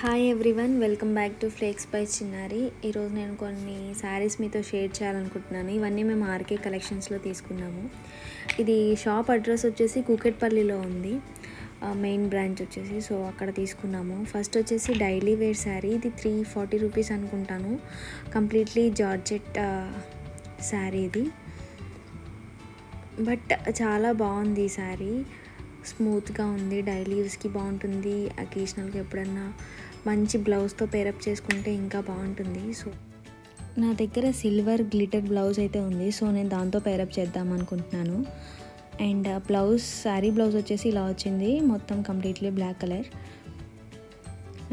High everyone welcome back to flex by Chinnari నేను కొన్ని సారీస్ మీతో షేర్ చేయాలనుకుంటున్నాను ఇవన్నీ మేము ఆర్కే కలెక్షన్స్ లో తీసుకున్నాము ఇది షాప్ అడ్రస్ వచ్చేసి కుకట్పల్లిలో ఉంది మెయిన్ బ్రాంచ్ వచ్చేసి సో అక్కడ తీసుకున్నాము ఫస్ట్ వచ్చేసి డైలీ వేర్ సారీ ఇది 340 రూపాయస్ అనుకుంటాను కంప్లీట్లీ జార్జెట్ సారీ ఇది బట్ చాలా బాగుంది ఈ సారీ स्मूथ गा उंदी डाई लीव्स की बागुंटुंदी अकेशनल गा एप्पुडन्ना मंची ब्लाउज तो पेयर अप चेसुकुंटे इंका बागुंटुंदी सो ना दग्गर सिल्वर ग्लिटर ब्लाउज अयिते उंदी सो नेनु दांतो पेयर अप चेद्दाम अनुकुंटुन्नानु अंड ब्लाउज सारी ब्लाउज वच्चेसी इला वच्चिंदी मोत्तम कंप्लीटली ब्लैक कलर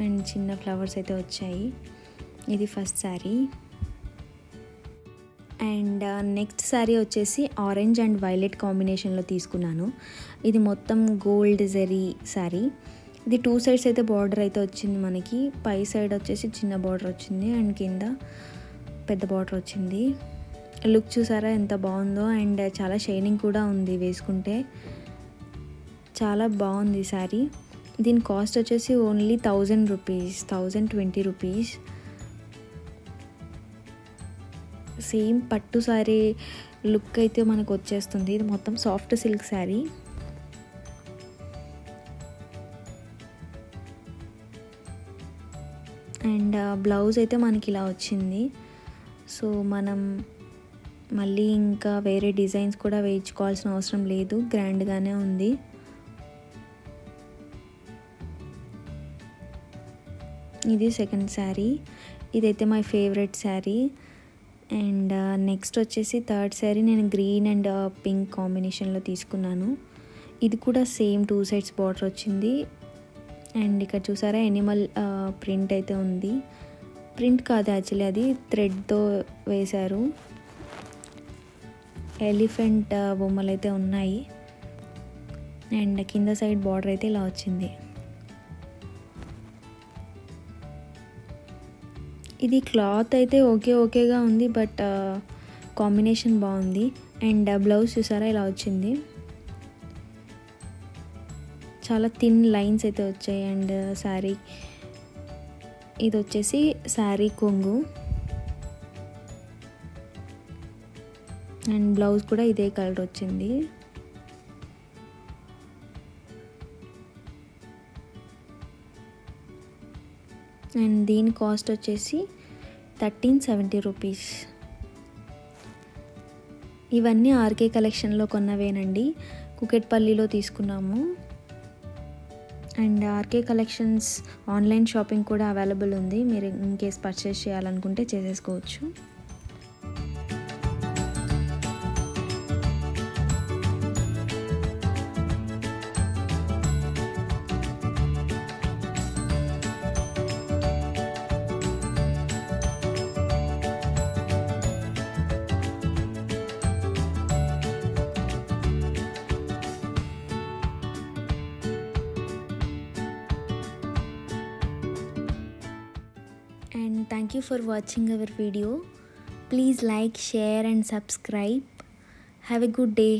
अंड चिन्न फ्लावर्स अयिते वच्चायि इदी first sari and next sari వచ్చేసి ఆరెంజ్ అండ్ వైలెట్ కాంబినేషన్ లో తీసుకున్నాను ఇది మొత్తం గోల్డ్ జరీ సారీ ఇది టూ సైడ్స్ అయితే బోర్డర్ అయితే వచ్చింది మనకి పై సైడ్ వచ్చేసి చిన్న బోర్డర్ వచ్చింది అండ్ కింద పెద్ద బోర్డర్ వచ్చింది లుక్ చూసారా ఎంత బాగుందో అండ్ చాలా షైనింగ్ కూడా ఉంది వేసుకుంటే చాలా బాగుంది సారీ దీని కాస్ట్ వచ్చేసి ఓన్లీ 1000 రూపాయస్ 1020 రూపాయస్ సేమ్ పట్టు సారీ లుక్ అయితే మనకు వచ్చేస్తుంది ఇది మొత్తం soft silk sari and blouse అయితే మనకి ఇలా వచ్చింది సో మనం మళ్ళీ ఇంకా వేరే డిజైన్స్ కూడా వేయించుకోవాల్సిన అవసరం లేదు గ్రాండ్ గానే ఉంది ఇది సెకండ్ సారీ ఇదైతే my favourite sari and next వచ్చేసి థర్డ్ సారీ నేను గ్రీన్ అండ్ పింక్ కాంబినేషన్లో తీసుకున్నాను ఇది కూడా సేమ్ టూ సైడ్స్ బార్డర్ వచ్చింది అండ్ ఇక్కడ చూసారా ఎనిమల్ ప్రింట్ అయితే ఉంది ప్రింట్ కాదు యాక్చువల్లీ అది థ్రెడ్తో వేశారు ఎలిఫెంట్ బొమ్మలు అయితే ఉన్నాయి అండ్ కింద సైడ్ బార్డర్ అయితే ఇలా వచ్చింది ఇది క్లాత్ అయితే ఓకేగా ఉంది బట్ కాంబినేషన్ బాగుంది అండ్ బ్లౌజ్ చూసారా ఇలా వచ్చింది చాలా థిన్ లైన్స్ అయితే వచ్చాయి అండ్ సారీ ఇది వచ్చేసి సారీ కొంగు అండ్ బ్లౌజ్ కూడా ఇదే కలర్ వచ్చింది అండ్ దీని కాస్ట్ వచ్చేసి 1370 రూపీస్ ఇవన్నీ ఆర్కే కలెక్షన్లో కొన్నవేనండి కుకట్పల్లిలో తీసుకున్నాము and RK collections online shopping కూడా అవైలబుల్ ఉంది మీరు ఇన్ కేస్ పర్చేస్ చేయాలనుకుంటే చేసేసుకోవచ్చు And thank you for watching our video. Please like, share and subscribe. Have a good day.